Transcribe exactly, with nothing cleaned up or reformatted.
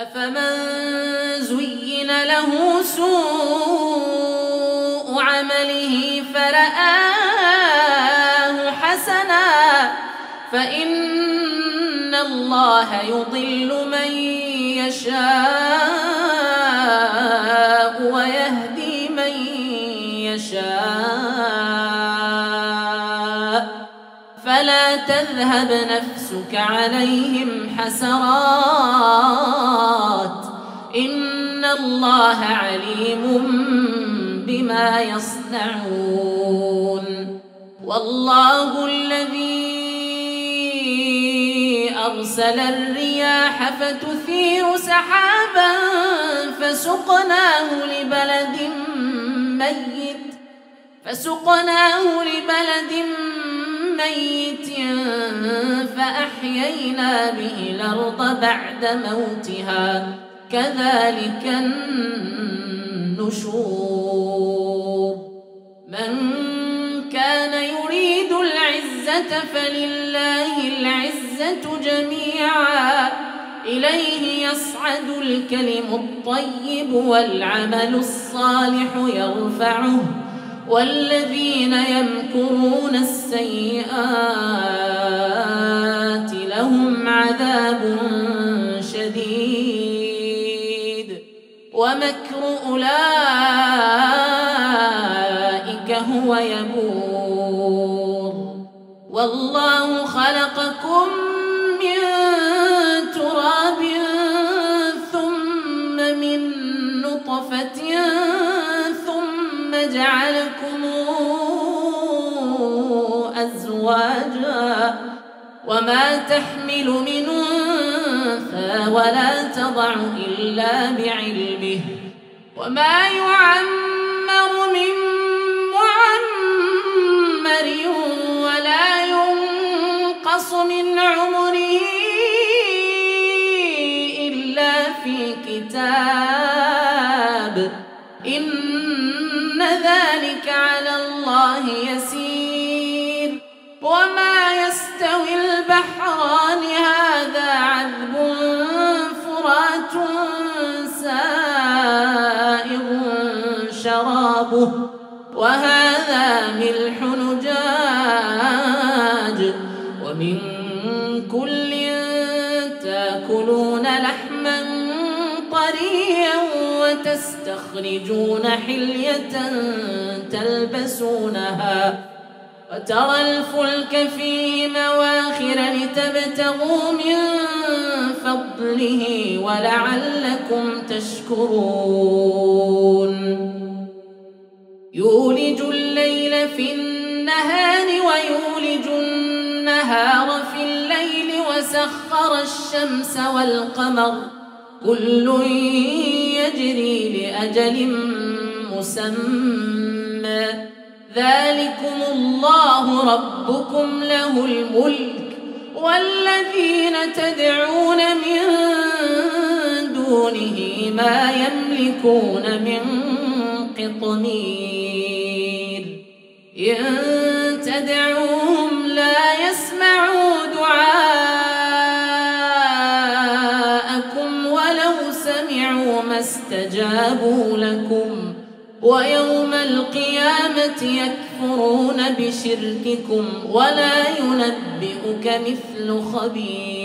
أفمن زين له سوء عمله فرآه حسنا فإن الله يضل من يشاء ويهدي من يشاء فلا تذهب نفسك عليهم حسرات إن الله عليم بما يصنعون والله الذي أرسل الرياح فتثير سحابا فسقناه لبلد ميت فسقناه لبلد ميت فأحيينا به الأرض بعد موتها كذلك النشور من كان يريد العزة فلله العزة جميعا إليه يصعد الكلم الطيب والعمل الصالح يرفعه والذين يمكرون السيئات لهم عذاب شديد ومكر أولئك هو يبور والله خلقكم من تراب ثم من نطفة ثم جعلكم أزواجا وما تحمل من أنثى ولا تضع إلا بعلمه وما يعمر من معمر ولا ينقص من عمره إلا في كتاب إن ذلك على الله يسير وما يستوي البحران هذا عذب فرات سائغ شرابه وهذا ملح أجاج ومن كل تأكلون لحما طريا وتستخرجون حلية تلبسونها وترى الفلك فيه مواخر لتبتغوا من فضله ولعلكم تشكرون يولج الليل في النهار ويولج النهار في الليل وسخر الشمس والقمر كل يجري لأجل مسمى ذلكم الله ربكم له الملك والذين تدعون من دونه ما يملكون من قطمير إن تدعوهم لا يسمعوا دعاءكم ولو سمعوا ما استجابوا لكم ويوم القيامة يكفرون بشرككم ولا ينبئك مثل خبير.